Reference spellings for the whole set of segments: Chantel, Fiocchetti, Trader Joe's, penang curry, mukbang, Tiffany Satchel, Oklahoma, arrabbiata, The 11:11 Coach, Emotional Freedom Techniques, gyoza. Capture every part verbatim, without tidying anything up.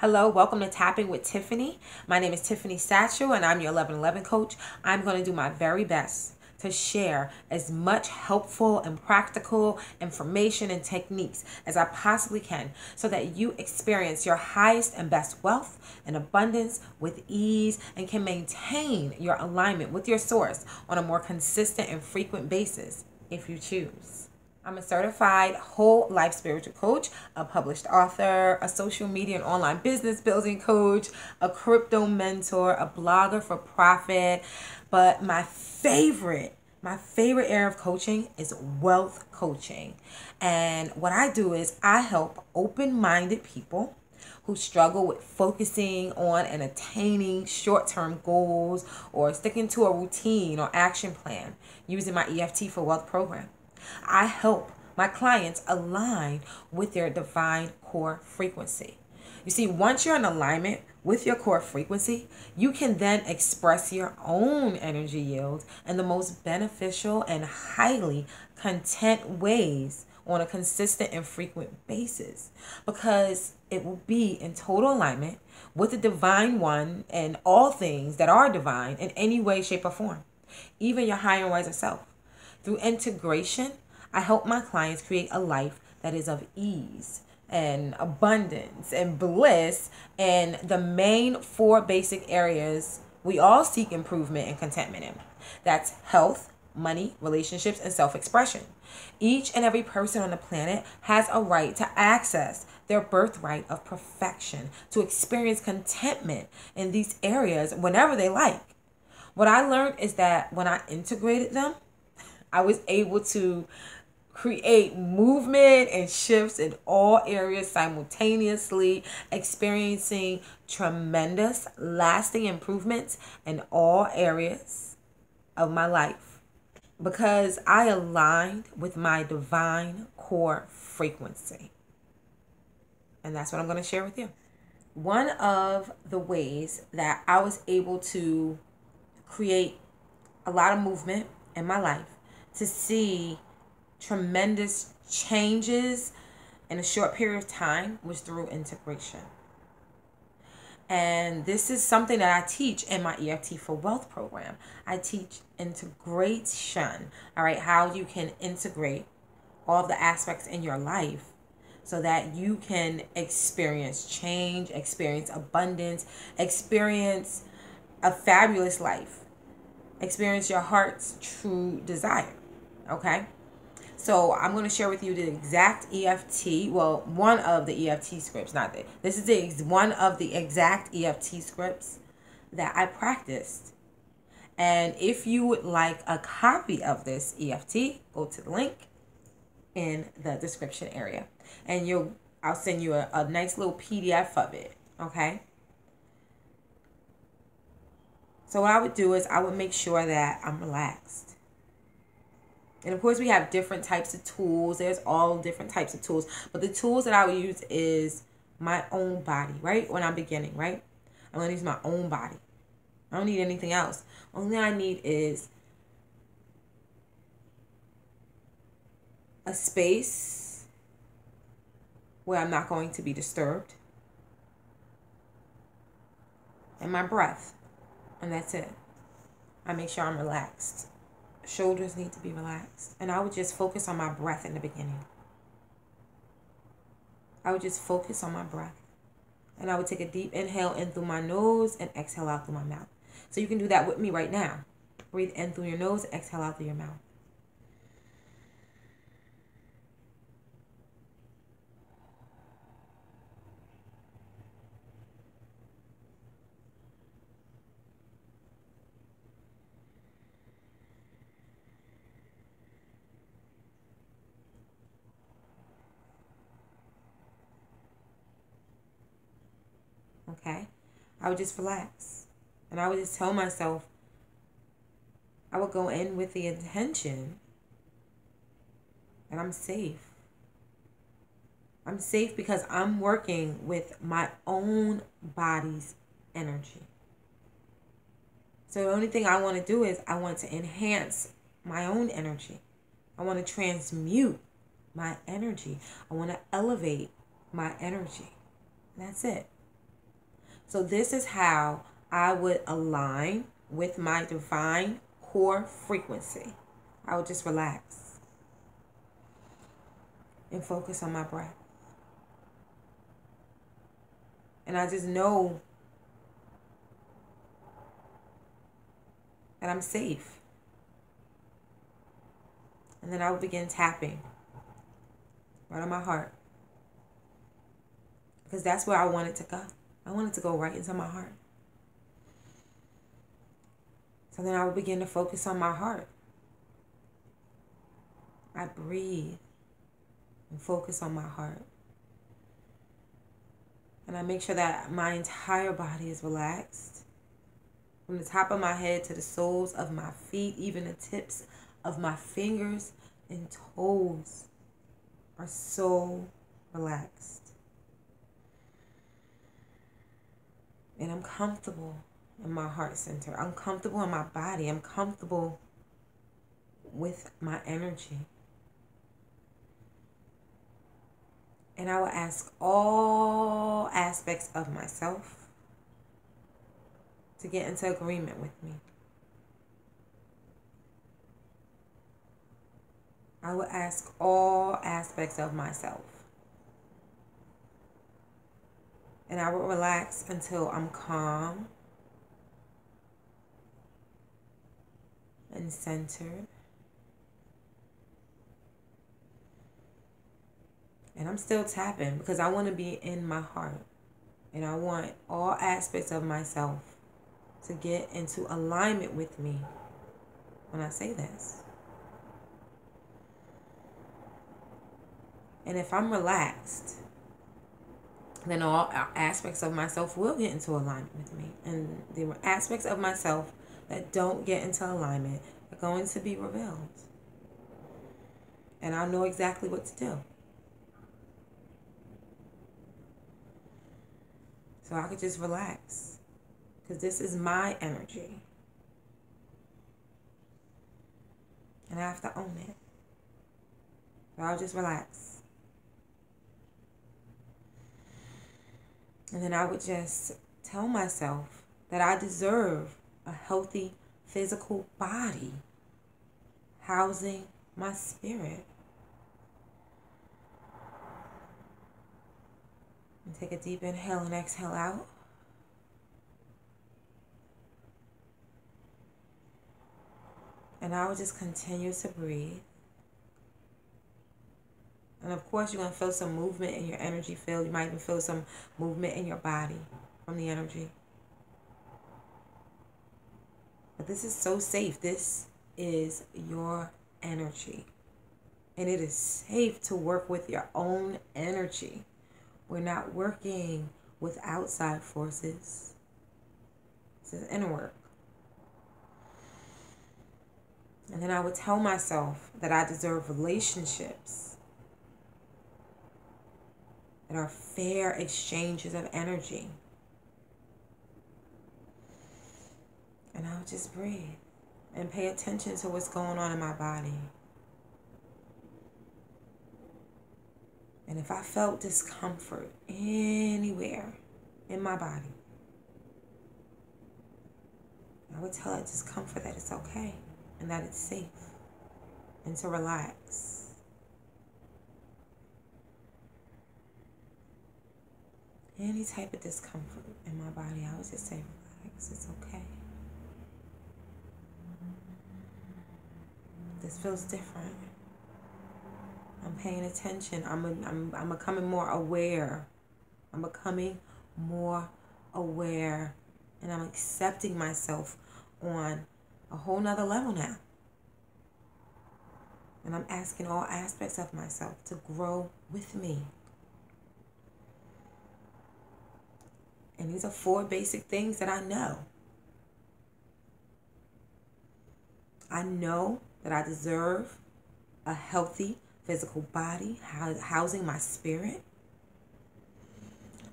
Hello, welcome to Tapping with Tiffany. My name is Tiffany Satchel and I'm your eleven eleven coach. I'm going to do my very best to share as much helpful and practical information and techniques as I possibly can so that you experience your highest and best wealth and abundance with ease and can maintain your alignment with your source on a more consistent and frequent basis if you choose. I'm a certified whole life spiritual coach, a published author, a social media and online business building coach, a crypto mentor, a blogger for profit. But my favorite, my favorite area of coaching is wealth coaching. And what I do is I help open-minded people who struggle with focusing on and attaining short-term goals or sticking to a routine or action plan using my E F T for Wealth program. I help my clients align with their divine core frequency. You see, once you're in alignment with your core frequency, you can then express your own energy yield in the most beneficial and highly content ways on a consistent and frequent basis, because it will be in total alignment with the divine one and all things that are divine in any way, shape, or form, even your higher and wiser self. Through integration, I help my clients create a life that is of ease and abundance and bliss in the main four basic areas we all seek improvement and contentment in. That's health, money, relationships, and self-expression. Each and every person on the planet has a right to access their birthright of perfection, to experience contentment in these areas whenever they like. What I learned is that when I integrated them, I was able to create movement and shifts in all areas simultaneously, experiencing tremendous lasting improvements in all areas of my life because I aligned with my divine core frequency. And that's what I'm going to share with you. One of the ways that I was able to create a lot of movement in my life, to see tremendous changes in a short period of time, was through integration. And this is something that I teach in my E F T for Wealth program. I teach integration, all right, how you can integrate all the aspects in your life so that you can experience change, experience abundance, experience a fabulous life, experience your heart's true desire. Okay, so I'm going to share with you the exact E F T, well, one of the E F T scripts, not that. This is the, one of the exact E F T scripts that I practiced. And if you would like a copy of this E F T, go to the link in the description area. And you'll, I'll send you a, a nice little P D F of it, okay? So what I would do is I would make sure that I'm relaxed. And of course, we have different types of tools. There's all different types of tools. But the tools that I would use is my own body, right? When I'm beginning, right? I'm going to use my own body. I don't need anything else. Only I need is a space where I'm not going to be disturbed. And my breath. And that's it. I make sure I'm relaxed. Shoulders need to be relaxed. And I would just focus on my breath in the beginning. I would just focus on my breath. And I would take a deep inhale in through my nose and exhale out through my mouth. So you can do that with me right now. Breathe in through your nose, exhale out through your mouth. Okay, I would just relax, and I would just tell myself, I would go in with the intention that I'm safe. I'm safe because I'm working with my own body's energy. So the only thing I want to do is I want to enhance my own energy. I want to transmute my energy. I want to elevate my energy. That's it. So this is how I would align with my divine core frequency. I would just relax and focus on my breath. And I just know that I'm safe. And then I would begin tapping right on my heart, because that's where I want it to go. I want it to go right into my heart. So then I would begin to focus on my heart. I breathe and focus on my heart. And I make sure that my entire body is relaxed, from the top of my head to the soles of my feet. Even the tips of my fingers and toes are so relaxed. And I'm comfortable in my heart center. I'm comfortable in my body. I'm comfortable with my energy. And I will ask all aspects of myself to get into agreement with me. I will ask all aspects of myself. And I will relax until I'm calm and centered. And I'm still tapping, because I want to be in my heart. And I want all aspects of myself to get into alignment with me when I say this. And if I'm relaxed, then all aspects of myself will get into alignment with me. And the aspects of myself that don't get into alignment are going to be revealed. And I'll know exactly what to do. So I could just relax, because this is my energy. And I have to own it. So I'll just relax. And then I would just tell myself that I deserve a healthy physical body housing my spirit. And take a deep inhale and exhale out. And I would just continue to breathe. And of course, you're going to feel some movement in your energy field. You might even feel some movement in your body from the energy. But this is so safe. This is your energy. And it is safe to work with your own energy. We're not working with outside forces. This is inner work. And then I would tell myself that I deserve relationships that are fair exchanges of energy. And I'll just breathe and pay attention to what's going on in my body. And if I felt discomfort anywhere in my body, I would tell that discomfort that it's okay and that it's safe, and to relax. Any type of discomfort in my body, I would just say, relax, it's okay. This feels different. I'm paying attention. I'm, I'm, I'm becoming more aware. I'm becoming more aware. And I'm accepting myself on a whole nother level now. And I'm asking all aspects of myself to grow with me. And these are four basic things that I know. I know that I deserve a healthy physical body housing my spirit.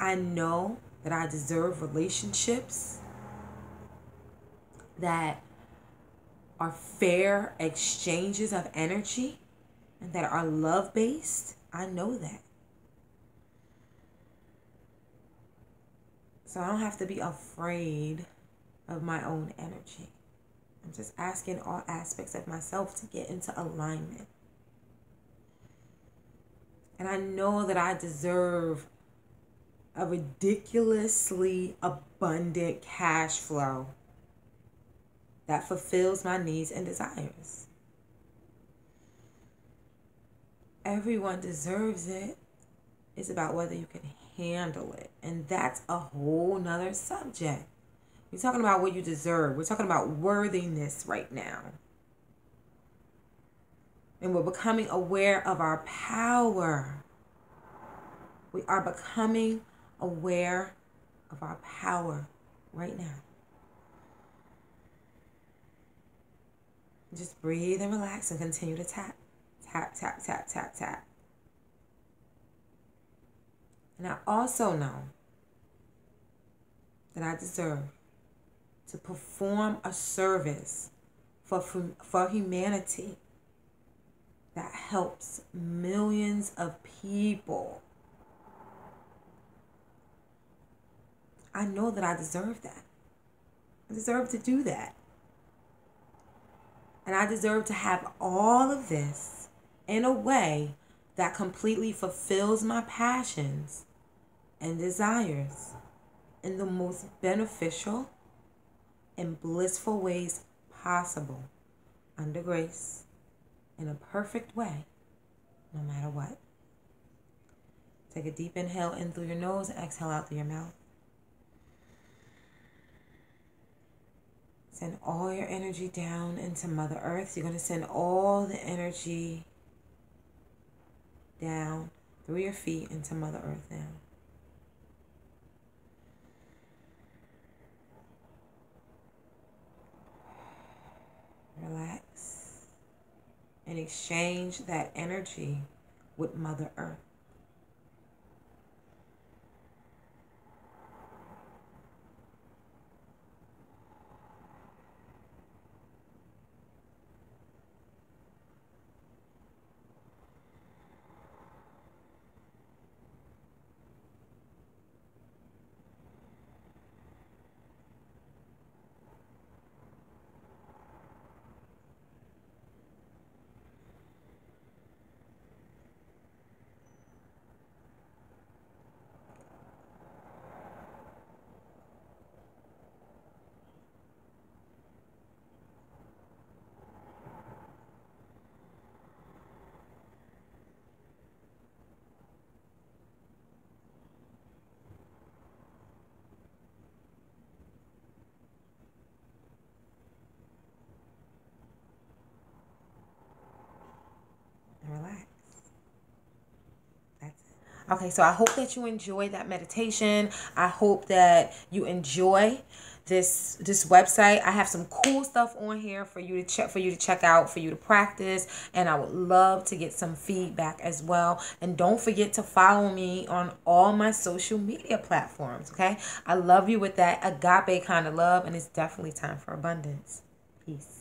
I know that I deserve relationships that are fair exchanges of energy and that are love-based. I know that. So I don't have to be afraid of my own energy. I'm just asking all aspects of myself to get into alignment. And I know that I deserve a ridiculously abundant cash flow that fulfills my needs and desires. Everyone deserves it. It's about whether you can handle it. And that's a whole nother subject. We're talking about what you deserve. We're talking about worthiness right now. And we're becoming aware of our power. We are becoming aware of our power right now. Just breathe and relax and continue to tap. Tap, tap, tap, tap, tap. And I also know that I deserve to perform a service for, for humanity that helps millions of people. I know that I deserve that. I deserve to do that. And I deserve to have all of this in a way that completely fulfills my passions and desires in the most beneficial and blissful ways possible, under grace, in a perfect way, no matter what. Take a deep inhale in through your nose and exhale out through your mouth. Send all your energy down into Mother Earth. You're going to send all the energy down through your feet into Mother Earth now. Relax and exchange that energy with Mother Earth. Okay, so I hope that you enjoy that meditation. I hope that you enjoy this this website. I have some cool stuff on here for you to check for you to check out, for you to practice, and I would love to get some feedback as well. And don't forget to follow me on all my social media platforms, okay? I love you with that agape kind of love, and it's definitely time for abundance. Peace.